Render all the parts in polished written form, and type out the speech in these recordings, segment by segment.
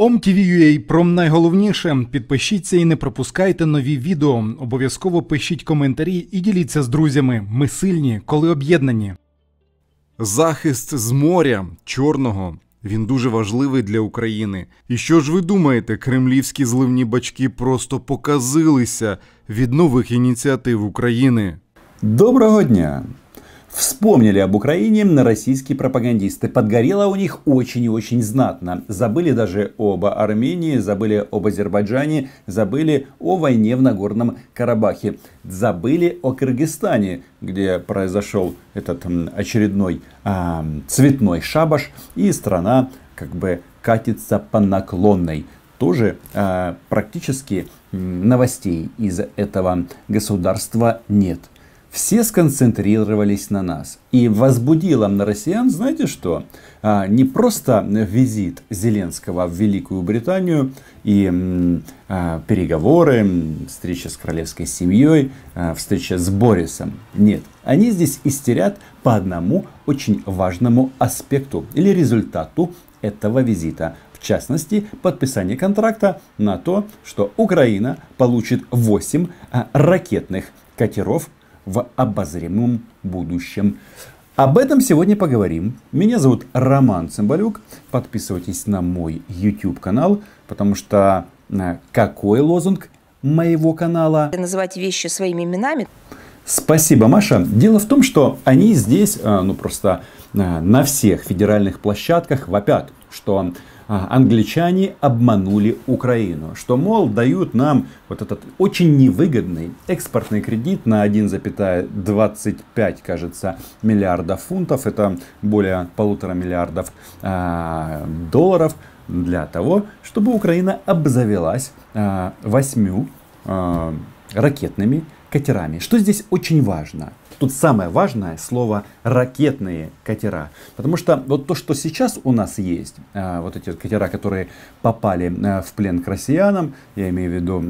Om TV UA про найголовніше. Підпишіться і не пропускайте нові відео. Обов'язково пишіть коментарі і діліться з друзями. Ми сильні, коли об'єднані. Захист з моря, Чорного, він дуже важливий для України. І що ж ви думаєте, кремлівські зливні бачки просто показилися від нових ініціатив України? Доброго дня! Вспомнили об Украине российские пропагандисты. Подгорело у них очень и очень знатно. Забыли даже об Армении, забыли об Азербайджане, забыли о войне в Нагорном Карабахе. Забыли о Кыргызстане, где произошел этот очередной цветной шабаш. И страна как бы катится по наклонной. Тоже практически новостей из этого государства нет. Все сконцентрировались на нас. И возбудило на россиян, знаете что? Не просто визит Зеленского в Великую Британию и переговоры, встреча с королевской семьей, встреча с Борисом. Нет, они здесь истерят по одному очень важному аспекту или результату этого визита. В частности, подписание контракта на то, что Украина получит 8 ракетных катеров в обозримом будущем. Об этом сегодня поговорим. Меня зовут Роман Цымбалюк. Подписывайтесь на мой YouTube канал, потому что какой лозунг моего канала? Называть вещи своими именами. Спасибо, Маша. Дело в том, что они здесь, ну просто на всех федеральных площадках вопят, что англичане обманули Украину, что, мол, дают нам вот этот очень невыгодный экспортный кредит на 1,25, кажется, миллиардов фунтов, это более 1,5 миллиарда долларов, для того, чтобы Украина обзавелась 8 ракетными катерами. Что здесь очень важно? Тут самое важное слово «ракетные катера». Потому что вот то, что сейчас у нас есть, вот эти катера, которые попали в плен к россиянам, я имею в виду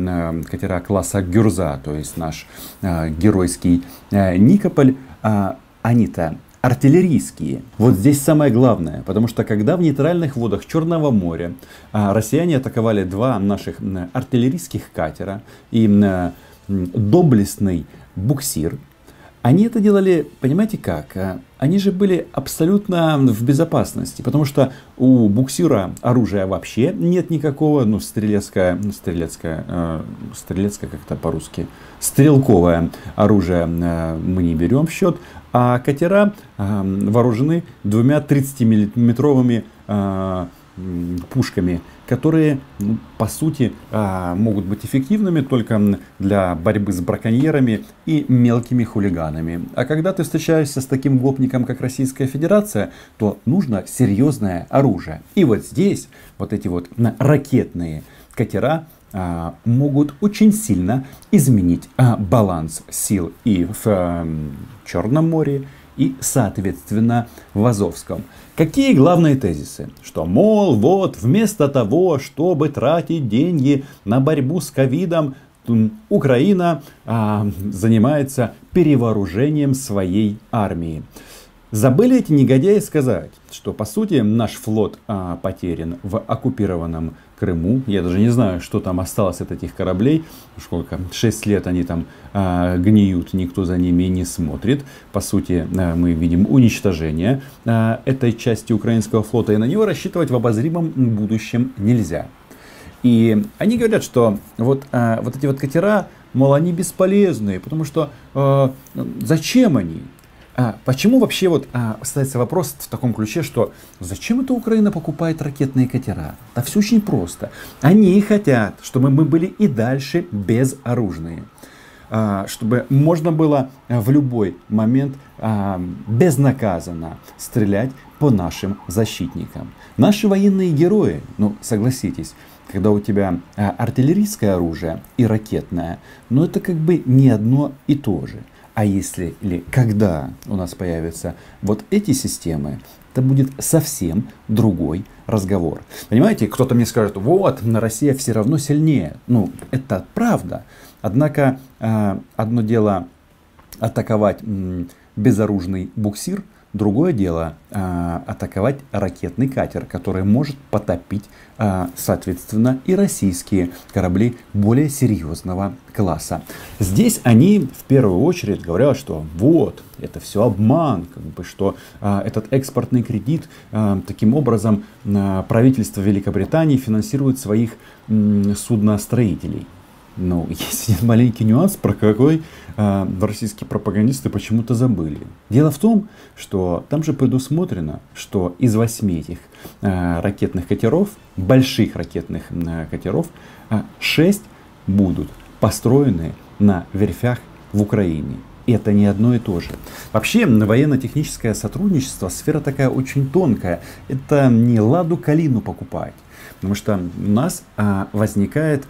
катера класса «Гюрза», то есть наш геройский Никополь, они-то артиллерийские. Вот здесь самое главное, потому что когда в нейтральных водах Черного моря россияне атаковали два наших артиллерийских катера и доблестный буксир, они это делали, понимаете как, они же были абсолютно в безопасности, потому что у буксира оружия вообще нет никакого, ну, стрелецкое как-то по-русски, стрелковое оружие мы не берем в счет, а катера вооружены двумя 30-миллиметровыми пушками, которые, ну, по сути, могут быть эффективными только для борьбы с браконьерами и мелкими хулиганами. А когда ты встречаешься с таким гопником, как Российская Федерация, то нужно серьезное оружие. И вот здесь вот эти вот ракетные катера могут очень сильно изменить баланс сил и в Черном море, и, соответственно, в Азовском. Какие главные тезисы? Что, мол, вот вместо того, чтобы тратить деньги на борьбу с ковидом, Украина занимается перевооружением своей армии. Забыли эти негодяи сказать, что, по сути, наш флот потерян в оккупированном Крыму. Я даже не знаю, что там осталось от этих кораблей. Сколько? 6 лет они там гниют, никто за ними не смотрит. По сути, мы видим уничтожение этой части украинского флота, и на него рассчитывать в обозримом будущем нельзя. И они говорят, что вот эти вот катера, мол, они бесполезные, потому что зачем они? Почему вообще вот ставится вопрос в таком ключе, что зачем это Украина покупает ракетные катера? Да все очень просто. Они хотят, чтобы мы были и дальше безоружные. Чтобы можно было в любой момент безнаказанно стрелять по нашим защитникам. Наши военные герои, ну согласитесь, когда у тебя артиллерийское оружие и ракетное, но это как бы не одно и то же. А если или когда у нас появятся вот эти системы, это будет совсем другой разговор. Понимаете, кто-то мне скажет, вот, Россия все равно сильнее. Ну, это правда. Однако, одно дело атаковать безоружный буксир, Другое дело атаковать ракетный катер, который может потопить, соответственно, и российские корабли более серьезного класса. Здесь они в первую очередь говорят, что вот, это все обман, как бы, что этот экспортный кредит, таким образом правительство Великобритании финансирует своих судностроителей. Но есть один маленький нюанс, про какой российские пропагандисты почему-то забыли. Дело в том, что там же предусмотрено, что из 8 этих ракетных катеров, больших ракетных катеров, 6 будут построены на верфях в Украине. Это не одно и то же. Вообще, военно-техническое сотрудничество, сфера такая очень тонкая. Это не ладу калину покупать. Потому что у нас возникает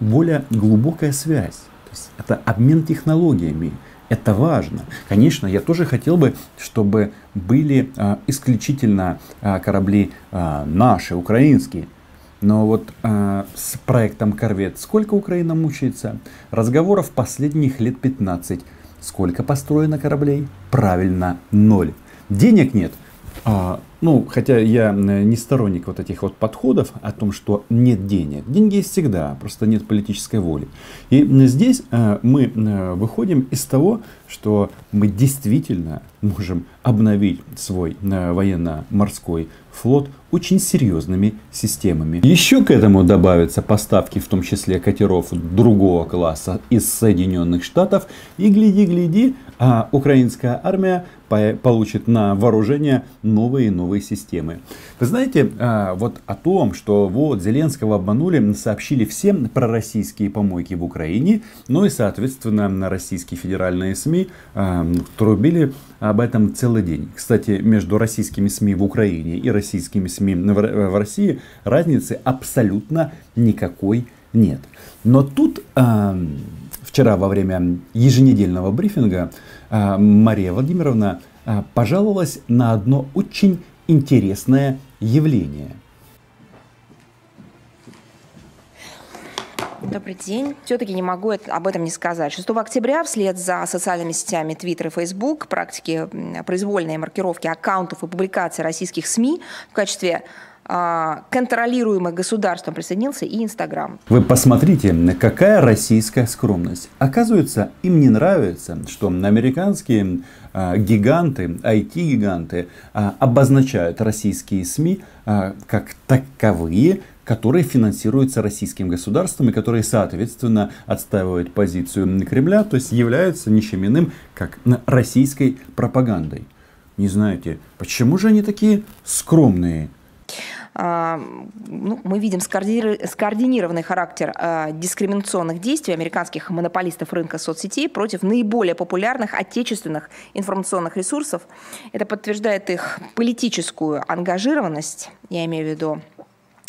более глубокая связь. То есть это обмен технологиями. Это важно. Конечно, я тоже хотел бы, чтобы были исключительно корабли наши, украинские. Но вот с проектом «Корвет» сколько Украина мучается? Разговоров последних лет 15. Сколько построено кораблей? Правильно, 0. Денег нет. Ну, хотя я не сторонник вот этих вот подходов о том, что нет денег. Деньги есть всегда, просто нет политической воли. И здесь мы выходим из того, что мы действительно можем обновить свой военно-морской флот очень серьезными системами. Еще к этому добавятся поставки, в том числе катеров другого класса из Соединенных Штатов. И гляди-гляди, украинская армия получит на вооружение новые и новые системы. Вы знаете, вот о том, что вот Зеленского обманули, сообщили всем пророссийские помойки в Украине, ну и, соответственно, российские федеральные СМИ трубили об этом целый день. Кстати, между российскими СМИ в Украине и российскими СМИ в России разницы абсолютно никакой нет. Но тут вчера во время еженедельного брифинга Мария Владимировна пожаловалась на одно очень интересное явление. Добрый день. Все-таки не могу об этом не сказать. 6 октября вслед за социальными сетями Твиттер и Фейсбук практики произвольной маркировки аккаунтов и публикаций российских СМИ в качестве контролируемое государством присоединился и Инстаграм. Вы посмотрите, какая российская скромность. Оказывается, им не нравится, что американские гиганты, IT-гиганты обозначают российские СМИ как таковые, которые финансируются российским государством и которые, соответственно, отстаивают позицию Кремля, то есть являются ничем иным, как российской пропагандой. Не знаете, почему же они такие скромные? Ну, мы видим скоординированный характер дискриминационных действий американских монополистов рынка соцсетей против наиболее популярных отечественных информационных ресурсов. Это подтверждает их политическую ангажированность, я имею в виду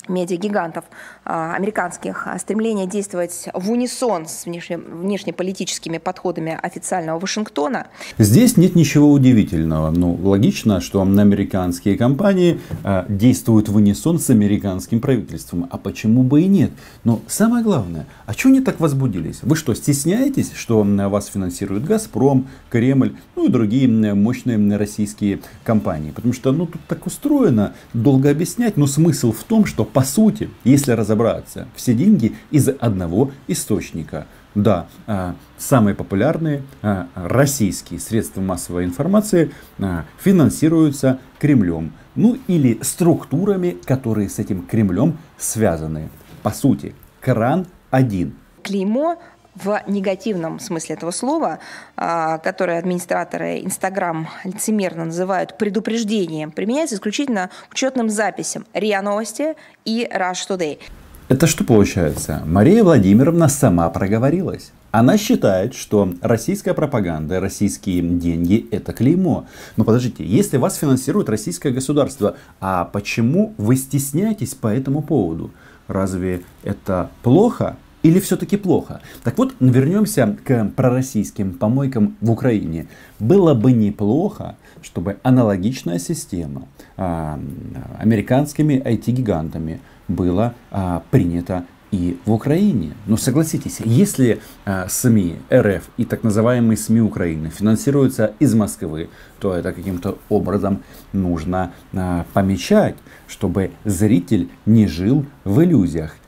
медиагигантов американских, стремление действовать в унисон с внешнеполитическими подходами официального Вашингтона. Здесь нет ничего удивительного. Ну, логично, что американские компании действуют в унисон с американским правительством. А почему бы и нет? Но самое главное, а чего они так возбудились? Вы что, стесняетесь, что вас финансирует «Газпром», «Кремль», ну и другие мощные российские компании? Потому что, ну, тут так устроено, долго объяснять, но смысл в том, что по сути, если разобраться, все деньги из одного источника. Да, самые популярные российские средства массовой информации финансируются Кремлем. Ну или структурами, которые с этим Кремлем связаны. По сути, кран один. Клеймо в негативном смысле этого слова, которое администраторы Инстаграм лицемерно называют предупреждением, применяется исключительно к учетным записям РИА Новости и Rush Today. Это что получается? Мария Владимировна сама проговорилась. Она считает, что российская пропаганда, российские деньги – это клеймо. Но подождите, если вас финансирует российское государство, а почему вы стесняетесь по этому поводу? Разве это плохо? Или все-таки плохо? Так вот, вернемся к пророссийским помойкам в Украине. Было бы неплохо, чтобы аналогичная система американскими IT-гигантами была принята и в Украине. Но согласитесь, если СМИ РФ и так называемые СМИ Украины финансируются из Москвы, то это каким-то образом нужно помечать, чтобы зритель не жил в иллюзиях